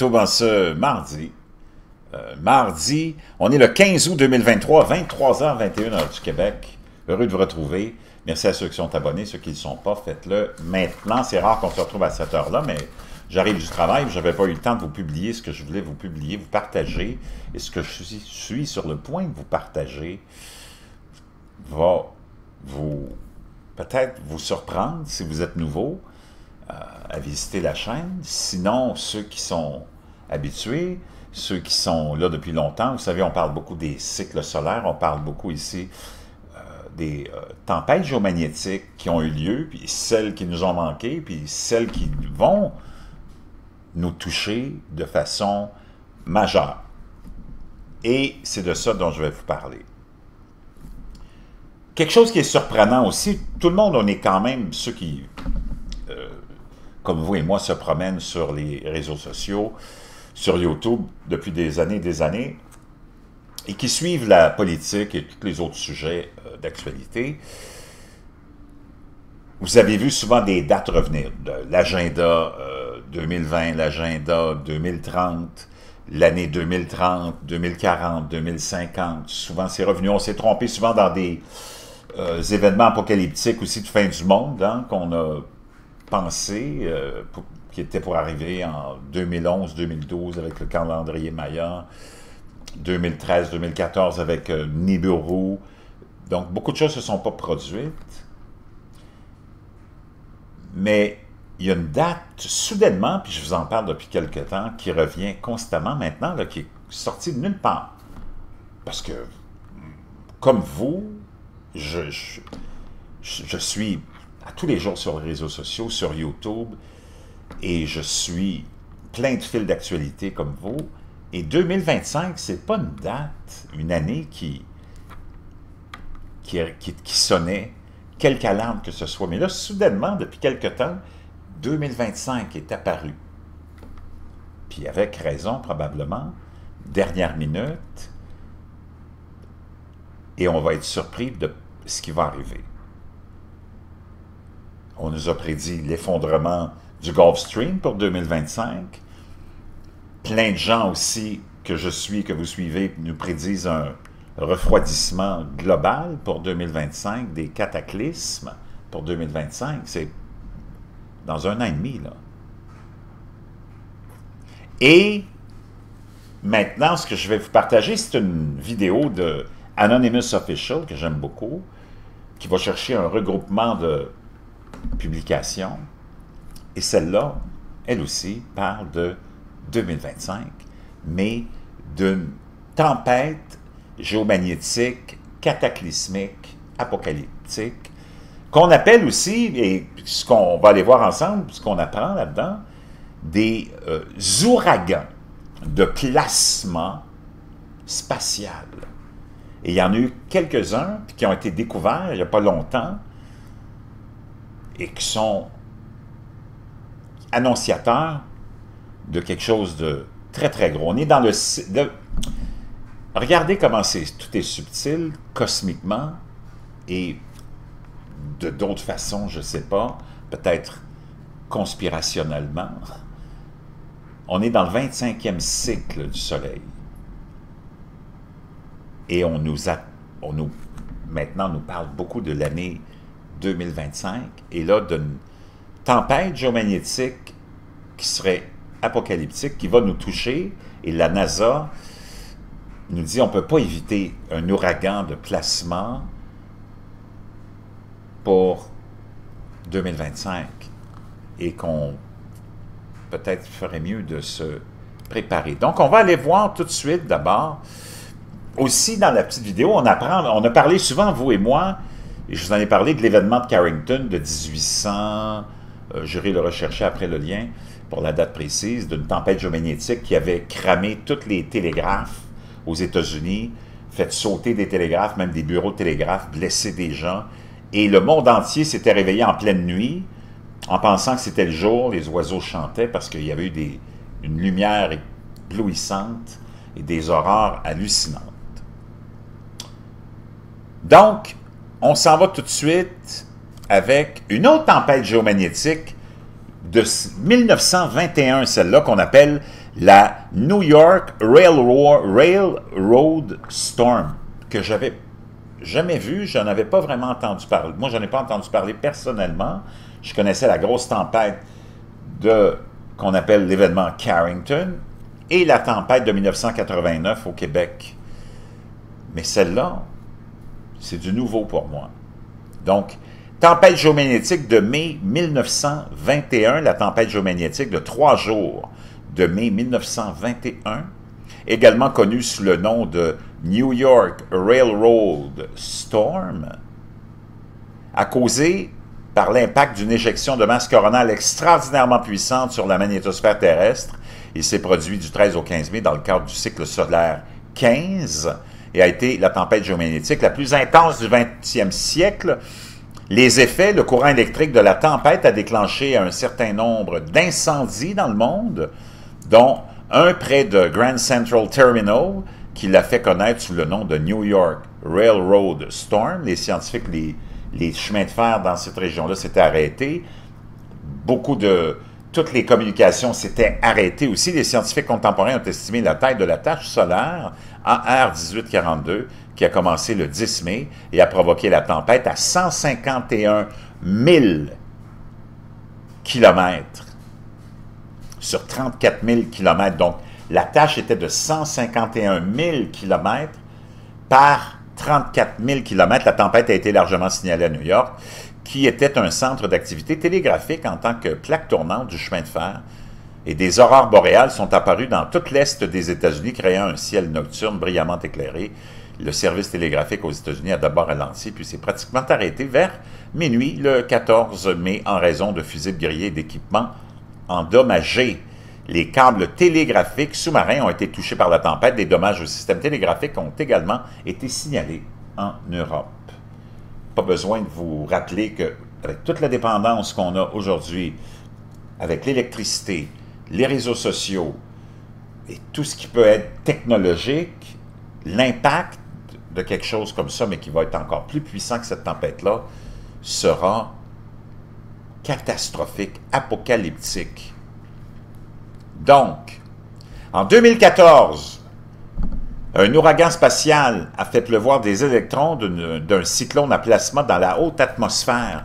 Tout en ce mardi. Mardi, on est le 15 août 2023, 23h21 heure du Québec. Heureux de vous retrouver. Merci à ceux qui sont abonnés, ceux qui ne le sont pas, faites-le maintenant. C'est rare qu'on se retrouve à cette heure-là, mais j'arrive du travail, je n'avais pas eu le temps de vous publier ce que je voulais vous publier, vous partager. Et ce que je suis sur le point de vous partager va vous peut-être vous surprendre si vous êtes nouveau à visiter la chaîne. Sinon, ceux qui sont habitués, ceux qui sont là depuis longtemps, vous savez, on parle beaucoup des cycles solaires, on parle beaucoup ici des tempêtes géomagnétiques qui ont eu lieu, puis celles qui nous ont manqué, puis celles qui vont nous toucher de façon majeure. Et c'est de ça dont je vais vous parler. Quelque chose qui est surprenant aussi, tout le monde, on est quand même ceux qui, comme vous et moi, se promènent sur les réseaux sociaux, sur YouTube depuis des années, et qui suivent la politique et tous les autres sujets d'actualité. Vous avez vu souvent des dates revenir, de l'agenda 2020, l'agenda 2030, l'année 2030, 2040, 2050. Souvent, c'est revenu. On s'est trompé souvent dans des événements apocalyptiques aussi de fin du monde, hein, qu'on a pensé, qui était pour arriver en 2011, 2012 avec le calendrier Maya, 2013, 2014 avec Nibiru. Donc, beaucoup de choses ne se sont pas produites. Mais il y a une date, soudainement, puis je vous en parle depuis quelque temps, qui revient constamment maintenant, là, qui est sortie de nulle part. Parce que, comme vous, je suis à tous les jours sur les réseaux sociaux, sur YouTube, et je suis plein de fils d'actualité comme vous. Et 2025, c'est pas une date, une année qui sonnait, quelque alarme que ce soit. Mais là, soudainement, depuis quelque temps, 2025 est apparu. Puis avec raison, probablement, dernière minute, et on va être surpris de ce qui va arriver. On nous a prédit l'effondrement du Gulf Stream pour 2025. Plein de gens aussi que je suis, que vous suivez, nous prédisent un refroidissement global pour 2025, des cataclysmes pour 2025. C'est dans un an et demi, là. Et maintenant, ce que je vais vous partager, c'est une vidéo de Anonymous Official, que j'aime beaucoup, qui va chercher un regroupement de publications. Et celle-là, elle aussi, parle de 2025, mais d'une tempête géomagnétique, cataclysmique, apocalyptique, qu'on appelle aussi, et ce qu'on va aller voir ensemble, ce qu'on apprend là-dedans, des ouragans de placement spatial. Et il y en a eu quelques-uns qui ont été découverts il n'y a pas longtemps et qui sont annonciateurs de quelque chose de très, très gros. On est dans le... Regardez comment tout est subtil, cosmiquement, et de d'autres façons, je ne sais pas, peut-être conspirationnellement. On est dans le 25e cycle du Soleil. Et maintenant, on nous parle beaucoup de l'année 2025, et là, d'une tempête géomagnétique qui serait apocalyptique, qui va nous toucher, et la NASA nous dit on ne peut pas éviter un ouragan de placement pour 2025, et qu'on peut-être ferait mieux de se préparer. Donc, on va aller voir tout de suite d'abord. Aussi, dans la petite vidéo, on apprend, on a parlé souvent, vous et moi, et je vous en ai parlé de l'événement de Carrington de 1800, j'irai le rechercher après le lien, pour la date précise, d'une tempête géomagnétique qui avait cramé tous les télégraphes aux États-Unis, fait sauter des télégraphes, même des bureaux de télégraphes, blessé des gens. Et le monde entier s'était réveillé en pleine nuit, en pensant que c'était le jour, les oiseaux chantaient parce qu'il y avait eu une lumière éblouissante et des aurores hallucinantes. Donc, on s'en va tout de suite avec une autre tempête géomagnétique de 1921, celle-là qu'on appelle la New York Railroad Storm, que j'avais jamais vue, j'en avais pas vraiment entendu parler. Moi, j'en ai pas entendu parler personnellement. Je connaissais la grosse tempête qu'on appelle l'événement Carrington et la tempête de 1989 au Québec. Mais celle-là, c'est du nouveau pour moi. Donc, tempête géomagnétique de mai 1921, la tempête géomagnétique de 3 jours de mai 1921, également connue sous le nom de New York Railroad Storm, a causé par l'impact d'une éjection de masse coronale extraordinairement puissante sur la magnétosphère terrestre. Il s'est produit du 13 au 15 mai dans le cadre du cycle solaire 15 et a été la tempête géomagnétique la plus intense du 20e siècle. Les effets, le courant électrique de la tempête a déclenché un certain nombre d'incendies dans le monde, dont un près de Grand Central Terminal, qui l'a fait connaître sous le nom de New York Railroad Storm. Les scientifiques, les chemins de fer dans cette région-là s'étaient arrêtés. Toutes les communications s'étaient arrêtées aussi. Les scientifiques contemporains ont estimé la taille de la tache solaire AR-1842, qui a commencé le 10 mai et a provoqué la tempête à 151 000 km sur 34 000 km. Donc, la tâche était de 151 000 km par 34 000 km. La tempête a été largement signalée à New York, qui était un centre d'activité télégraphique en tant que plaque tournante du chemin de fer. Et des aurores boréales sont apparues dans tout l'est des États-Unis, créant un ciel nocturne brillamment éclairé. Le service télégraphique aux États-Unis a d'abord ralenti, puis s'est pratiquement arrêté vers minuit le 14 mai en raison de fusibles grillés et d'équipements endommagés. Les câbles télégraphiques sous-marins ont été touchés par la tempête. Des dommages au système télégraphique ont également été signalés en Europe. Pas besoin de vous rappeler qu'avec toute la dépendance qu'on a aujourd'hui, avec l'électricité, les réseaux sociaux et tout ce qui peut être technologique, l'impact de quelque chose comme ça, mais qui va être encore plus puissant que cette tempête-là, sera catastrophique, apocalyptique. Donc, en 2014, un ouragan spatial a fait pleuvoir des électrons d'un cyclone à plasma dans la haute atmosphère.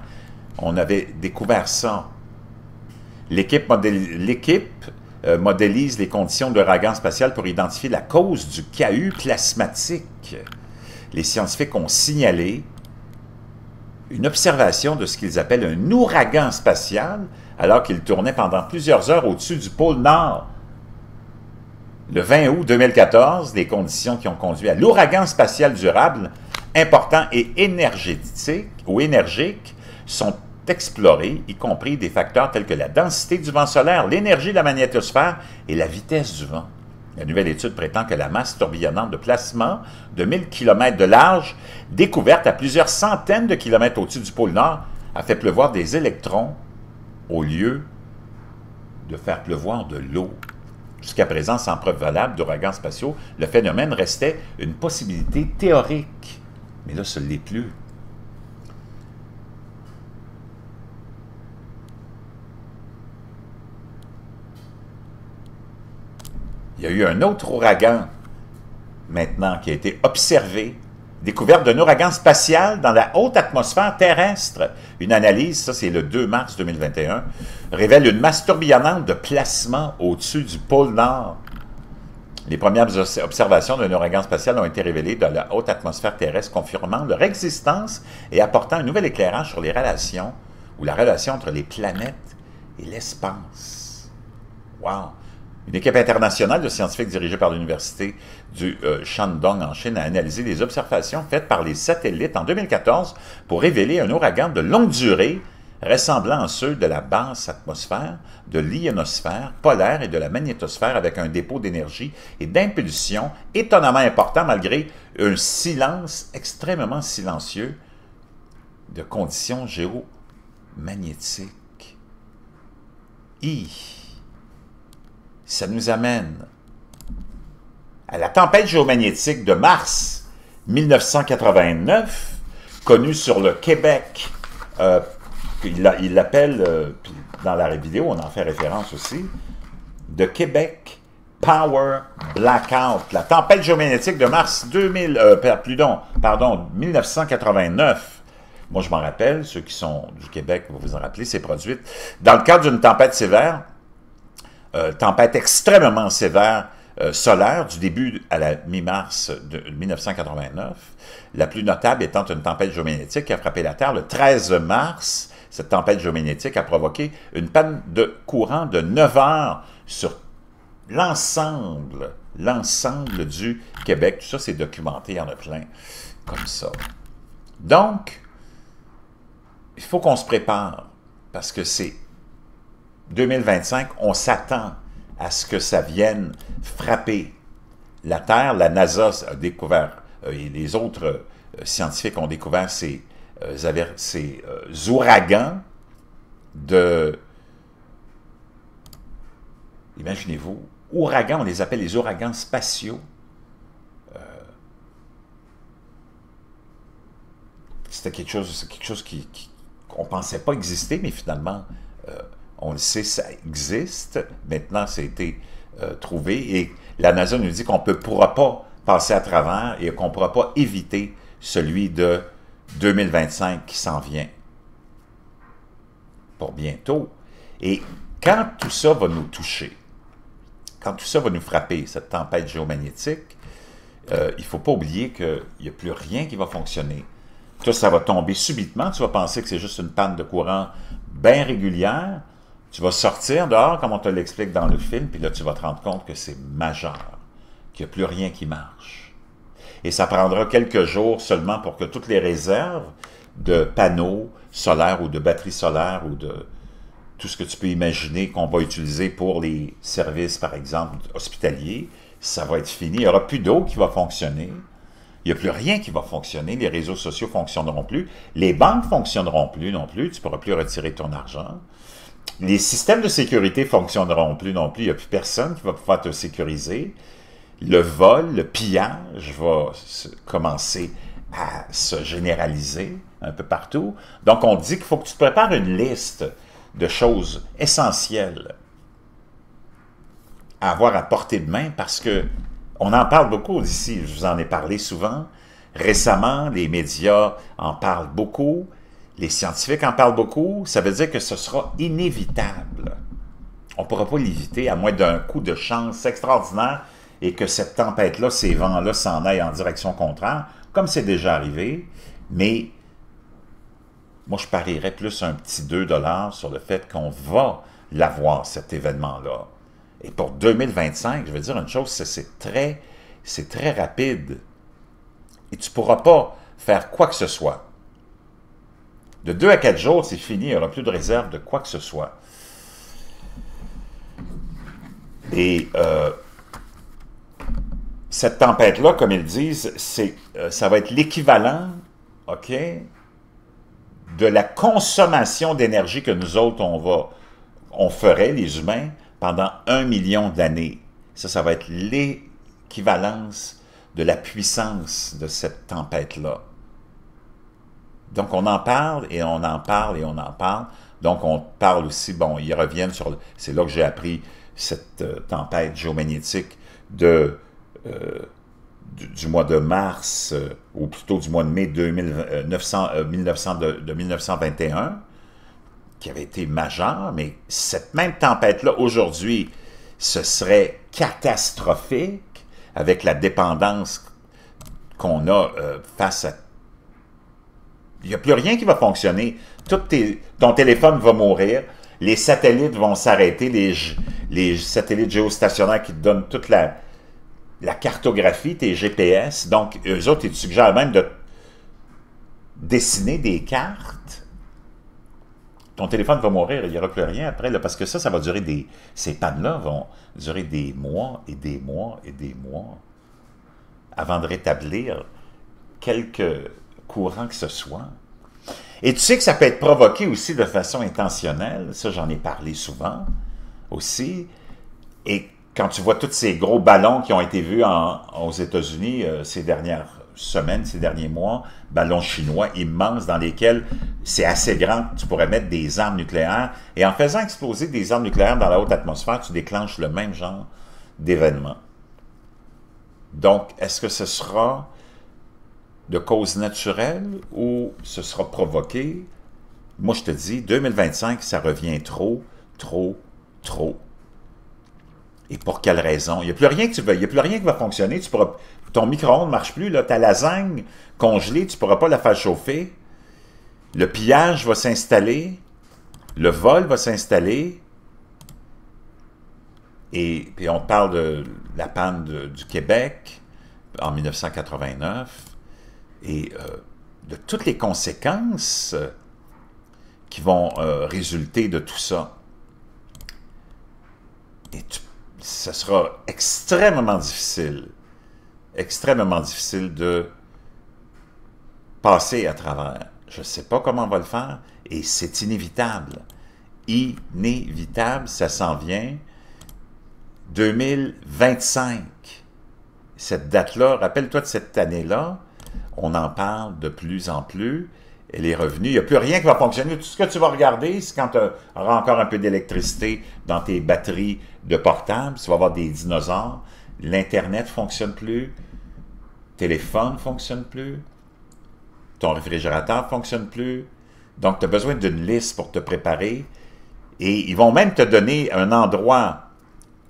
On avait découvert ça. L'équipe modélise les conditions d'ouragan spatial pour identifier la cause du chahut plasmatique. Les scientifiques ont signalé une observation de ce qu'ils appellent un ouragan spatial alors qu'il tournait pendant plusieurs heures au-dessus du pôle Nord. Le 20 août 2014, les conditions qui ont conduit à l'ouragan spatial durable, important et énergique, sont explorés, y compris des facteurs tels que la densité du vent solaire, l'énergie de la magnétosphère et la vitesse du vent. La nouvelle étude prétend que la masse tourbillonnante de plasma de 1000 km de large, découverte à plusieurs centaines de kilomètres au-dessus du pôle Nord, a fait pleuvoir des électrons au lieu de faire pleuvoir de l'eau. Jusqu'à présent, sans preuve valable d'ouragans spatiaux, le phénomène restait une possibilité théorique. Mais là, ce ne l'est plus. Il y a eu un autre ouragan, maintenant, qui a été observé. Découverte d'un ouragan spatial dans la haute atmosphère terrestre. Une analyse, ça c'est le 2 mars 2021, révèle une masse tourbillonnante de plasma au-dessus du pôle Nord. Les premières observations d'un ouragan spatial ont été révélées dans la haute atmosphère terrestre, confirmant leur existence et apportant un nouvel éclairage sur les relations, ou la relation entre les planètes et l'espace. Wow! Une équipe internationale de scientifiques dirigée par l'Université du Shandong en Chine a analysé les observations faites par les satellites en 2014 pour révéler un ouragan de longue durée ressemblant à ceux de la basse atmosphère, de l'ionosphère polaire et de la magnétosphère avec un dépôt d'énergie et d'impulsion étonnamment important malgré un silence extrêmement silencieux de conditions géomagnétiques. Ça nous amène à la tempête géomagnétique de mars 1989, connue sur le Québec. Il l'appelle dans la vidéo, on en fait référence aussi, de Québec Power Blackout, la tempête géomagnétique de mars 1989. Moi, je m'en rappelle, ceux qui sont du Québec, vous vous en rappelez, c'est produite dans le cadre d'une tempête sévère, tempête extrêmement sévère solaire, du début à la mi-mars 1989. La plus notable étant une tempête géomagnétique qui a frappé la Terre le 13 mars. Cette tempête géomagnétique a provoqué une panne de courant de 9 heures sur l'ensemble du Québec. Tout ça, c'est documenté, il y en a plein comme ça. Donc, il faut qu'on se prépare, parce que c'est 2025, on s'attend à ce que ça vienne frapper la Terre. La NASA a découvert, et les autres scientifiques ont découvert ces ouragans de... Imaginez-vous, ouragans, on les appelle les ouragans spatiaux. C'était quelque chose qu'on ne pensait pas exister, mais finalement, on le sait, ça existe. Maintenant, ça a été trouvé et la NASA nous dit qu'on ne pourra pas passer à travers et qu'on ne pourra pas éviter celui de 2025 qui s'en vient pour bientôt. Et quand tout ça va nous toucher, quand tout ça va nous frapper, cette tempête géomagnétique, il ne faut pas oublier qu'il n'y a plus rien qui va fonctionner. Tout ça va tomber subitement. Tu vas penser que c'est juste une panne de courant bien régulière. Tu vas sortir dehors, comme on te l'explique dans le film, puis là, tu vas te rendre compte que c'est majeur, qu'il n'y a plus rien qui marche. Et ça prendra quelques jours seulement pour que toutes les réserves de panneaux solaires ou de batteries solaires ou de tout ce que tu peux imaginer qu'on va utiliser pour les services, par exemple, hospitaliers, ça va être fini. Il n'y aura plus d'eau qui va fonctionner. Il n'y a plus rien qui va fonctionner, les réseaux sociaux ne fonctionneront plus, les banques ne fonctionneront plus non plus, tu ne pourras plus retirer ton argent, les systèmes de sécurité ne fonctionneront plus non plus, il n'y a plus personne qui va pouvoir te sécuriser, le vol, le pillage va commencer à se généraliser un peu partout. Donc on dit qu'il faut que tu te prépares une liste de choses essentielles à avoir à portée de main parce que on en parle beaucoup ici, je vous en ai parlé souvent. Récemment, les médias en parlent beaucoup, les scientifiques en parlent beaucoup. Ça veut dire que ce sera inévitable. On ne pourra pas l'éviter, à moins d'un coup de chance extraordinaire et que cette tempête-là, ces vents-là s'en aillent en direction contraire, comme c'est déjà arrivé. Mais moi, je parierais plus un petit 2 $ sur le fait qu'on va l'avoir, cet événement-là. Et pour 2025, je veux dire une chose, c'est très rapide. Et tu ne pourras pas faire quoi que ce soit. De 2 à 4 jours, c'est fini, il n'y aura plus de réserve de quoi que ce soit. Et cette tempête-là, comme ils disent, ça va être l'équivalent, OK, de la consommation d'énergie que nous autres, on ferait, les humains, pendant 1 million d'années. Ça va être l'équivalence de la puissance de cette tempête-là. Donc, on en parle, et on en parle, et on en parle. Donc, on parle aussi, bon, ils reviennent sur... C'est là que j'ai appris cette tempête géomagnétique du mois de mars, ou plutôt du mois de mai 1921, qui avait été majeur, mais cette même tempête-là, aujourd'hui, ce serait catastrophique avec la dépendance qu'on a face à... Il n'y a plus rien qui va fonctionner. Ton téléphone va mourir, les satellites vont s'arrêter, les satellites géostationnaires qui te donnent toute la cartographie, tes GPS. Donc, eux autres, ils te suggèrent même de dessiner des cartes. Ton téléphone va mourir, il n'y aura plus rien après, là, parce que ça va durer ces pannes-là vont durer des mois et des mois et des mois avant de rétablir quelque courant que ce soit. Et tu sais que ça peut être provoqué aussi de façon intentionnelle, ça j'en ai parlé souvent aussi, et quand tu vois tous ces gros ballons qui ont été vus aux États-Unis ces dernières semaines, ces derniers mois, ballons chinois immenses dans lesquels c'est assez grand, tu pourrais mettre des armes nucléaires. Et en faisant exploser des armes nucléaires dans la haute atmosphère, tu déclenches le même genre d'événement. Donc, est-ce que ce sera de cause naturelle ou ce sera provoqué? Moi, je te dis, 2025, ça revient trop. Et pour quelle raison? Il n'y a plus rien que tu veux, il n'y a plus rien qui va fonctionner. Tu pourras, ton micro-ondes ne marche plus, là, ta lasagne congelée, tu ne pourras pas la faire chauffer. Le pillage va s'installer, le vol va s'installer. Et puis on parle de la panne du Québec en 1989 et de toutes les conséquences qui vont résulter de tout ça. Et ce sera extrêmement difficile de passer à travers. Je ne sais pas comment on va le faire et c'est inévitable. Inévitable, ça s'en vient. 2025, cette date-là, rappelle-toi de cette année-là, on en parle de plus en plus, elle est revenue, il n'y a plus rien qui va fonctionner, tout ce que tu vas regarder, c'est quand tu auras encore un peu d'électricité dans tes batteries de portable, tu vas avoir des dinosaures, l'Internet ne fonctionne plus, le téléphone ne fonctionne plus, ton réfrigérateur ne fonctionne plus, donc tu as besoin d'une liste pour te préparer, et ils vont même te donner un endroit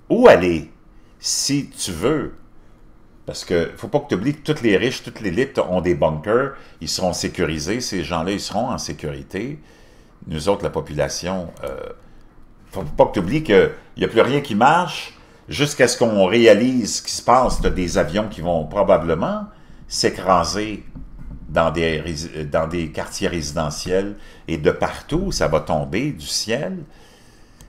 où aller, si tu veux? Parce que faut pas que tu oublies que tous les riches, toutes les élites ont des bunkers, ils seront sécurisés, ces gens-là, ils seront en sécurité. Nous autres, la population, faut pas que tu oublies qu'il n'y a plus rien qui marche, jusqu'à ce qu'on réalise ce qui se passe, tu as des avions qui vont probablement s'écraser dans des quartiers résidentiels, et de partout, ça va tomber du ciel.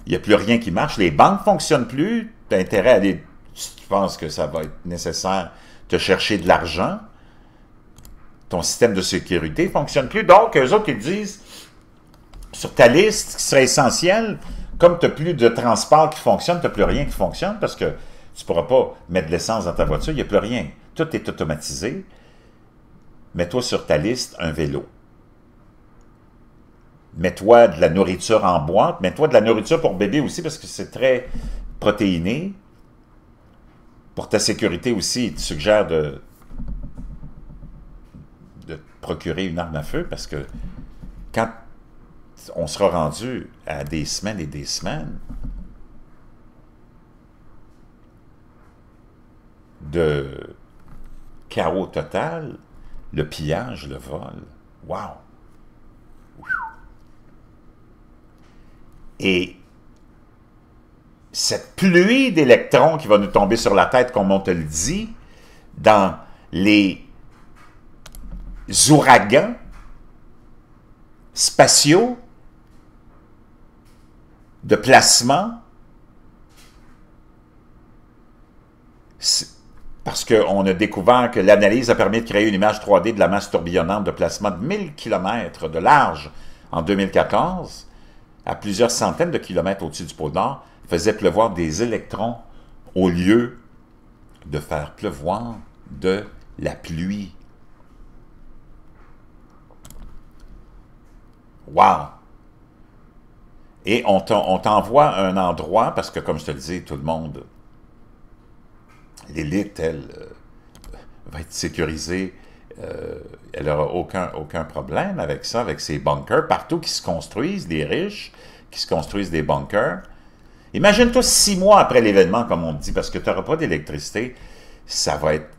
Il n'y a plus rien qui marche. Les banques ne fonctionnent plus. Tu as intérêt à aller... Tu penses que ça va être nécessaire de chercher de l'argent. Ton système de sécurité ne fonctionne plus. Donc, eux autres, ils disent, sur ta liste, qui serait essentielle, comme tu n'as plus de transport qui fonctionne, tu n'as plus rien qui fonctionne parce que tu ne pourras pas mettre de l'essence dans ta voiture. Il n'y a plus rien. Tout est automatisé. Mets-toi sur ta liste un vélo. Mets-toi de la nourriture en boîte. Mets-toi de la nourriture pour bébé aussi parce que c'est très protéiné. Pour ta sécurité aussi, il te suggère de procurer une arme à feu parce que quand on sera rendu à des semaines et des semaines de chaos total, le pillage, le vol, wow! Et cette pluie d'électrons qui va nous tomber sur la tête, comme on te le dit, dans les ouragans spatiaux de placement, parce qu'on a découvert que l'analyse a permis de créer une image 3D de la masse tourbillonnante de placement de 1000 km de large en 2014, à plusieurs centaines de kilomètres au-dessus du pôle Nord, faisait pleuvoir des électrons au lieu de faire pleuvoir de la pluie. Wow! Et on t'envoie à un endroit, parce que comme je te le dis, tout le monde, l'élite, elle, va être sécurisée. Elle n'aura aucun problème avec ça, avec ces bunkers, partout qui se construisent, des riches, qui se construisent des bunkers. Imagine-toi 6 mois après l'événement, comme on dit, parce que tu n'auras pas d'électricité, ça va être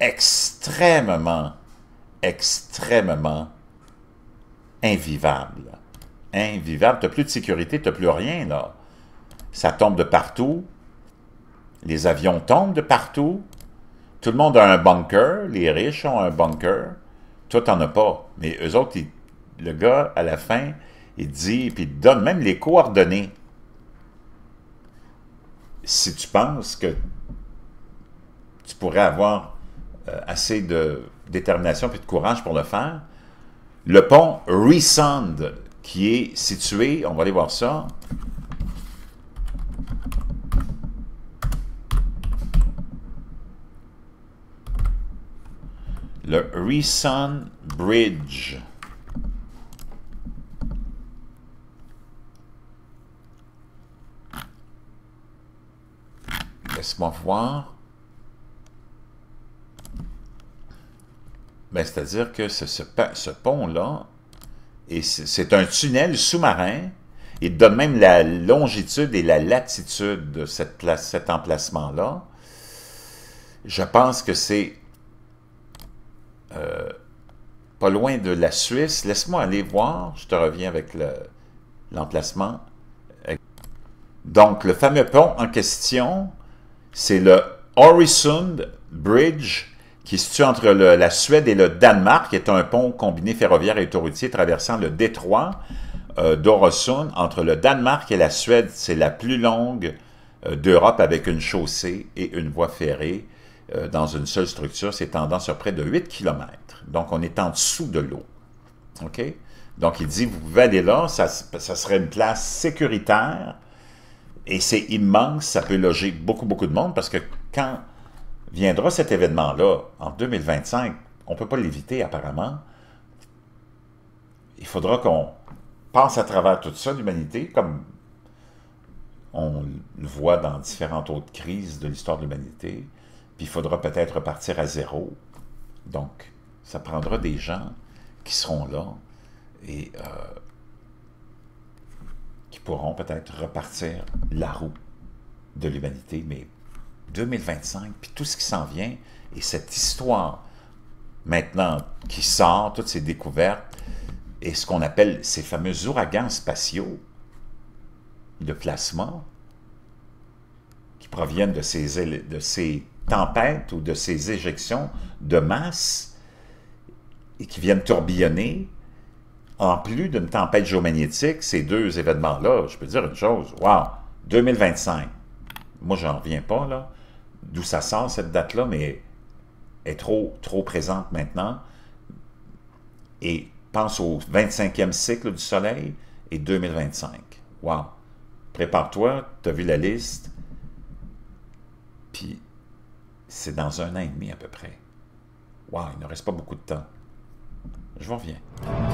extrêmement invivable. Invivable, tu n'as plus de sécurité, tu n'as plus rien, là. Ça tombe de partout, les avions tombent de partout, tout le monde a un bunker, les riches ont un bunker, toi t'en as pas, mais eux autres, le gars, à la fin, il dit, puis il donne même les coordonnées. Si tu penses que tu pourrais avoir assez de détermination et de courage pour le faire, le pont Øresund, qui est situé, on va aller voir ça, le Øresund Bridge. Laisse-moi voir. Ben, c'est-à-dire que ce pont-là, c'est un tunnel sous-marin. Il donne même la longitude et la latitude de cet emplacement-là. Je pense que c'est pas loin de la Suisse. Laisse-moi aller voir. Je te reviens avec l'emplacement. Donc, le fameux pont en question, c'est le Øresund Bridge, qui se situe entre la Suède et le Danemark, qui est un pont combiné ferroviaire et autoroutier traversant le détroit d'Øresund entre le Danemark et la Suède. C'est la plus longue d'Europe, avec une chaussée et une voie ferrée dans une seule structure s'étendant sur près de 8 km. Donc, on est en dessous de l'eau. OK? Donc, il dit, vous pouvez aller là, ça serait une place sécuritaire et c'est immense, ça peut loger beaucoup, beaucoup de monde, parce que quand viendra cet événement-là, en 2025, on ne peut pas l'éviter apparemment. Il faudra qu'on passe à travers tout ça, l'humanité, comme on le voit dans différentes autres crises de l'histoire de l'humanité, puis il faudra peut-être repartir à zéro. Donc, ça prendra des gens qui seront là et qui pourront peut-être repartir la roue de l'humanité, mais 2025, puis tout ce qui s'en vient, et cette histoire maintenant qui sort, toutes ces découvertes, et ce qu'on appelle ces fameux ouragans spatiaux de plasma, qui proviennent de ces tempêtes ou de ces éjections de masse, et qui viennent tourbillonner, en plus d'une tempête géomagnétique, ces deux événements-là, je peux dire une chose, wow, 2025, moi j'en reviens pas là, d'où ça sort cette date-là, mais est trop présente maintenant, et pense au 25e cycle du Soleil, et 2025, wow, prépare-toi, tu as vu la liste, puis c'est dans 1 an et demi à peu près, wow, il ne reste pas beaucoup de temps, je vous reviens.